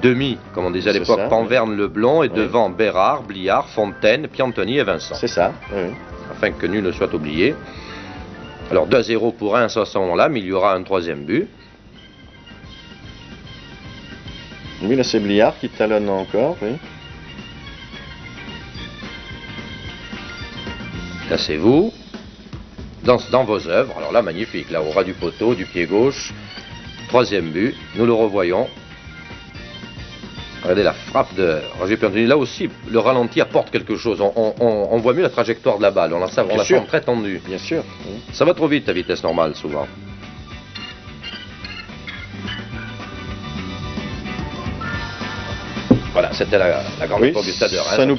Demi, comme on disait à l'époque, Panverne-Leblond, et oui. Devant Bérard, Bliard, Fontaine, Piantoni et Vincent. C'est ça, oui. Afin que nul ne soit oublié. Alors 2-0 pour 1 à ce moment-là, mais il y aura un troisième but. Oui, là c'est Bliard qui talonne encore, oui. Là c'est vous, dans vos œuvres. Alors là, magnifique, là au ras du poteau, du pied gauche. Troisième but, nous le revoyons. Regardez la frappe de Roger Piantoni. Là aussi, le ralenti apporte quelque chose. On voit mieux la trajectoire de la balle. On la sent très tendue. Bien sûr. Ça va trop vite à vitesse normale, souvent. Voilà, c'était la grande époque du stade.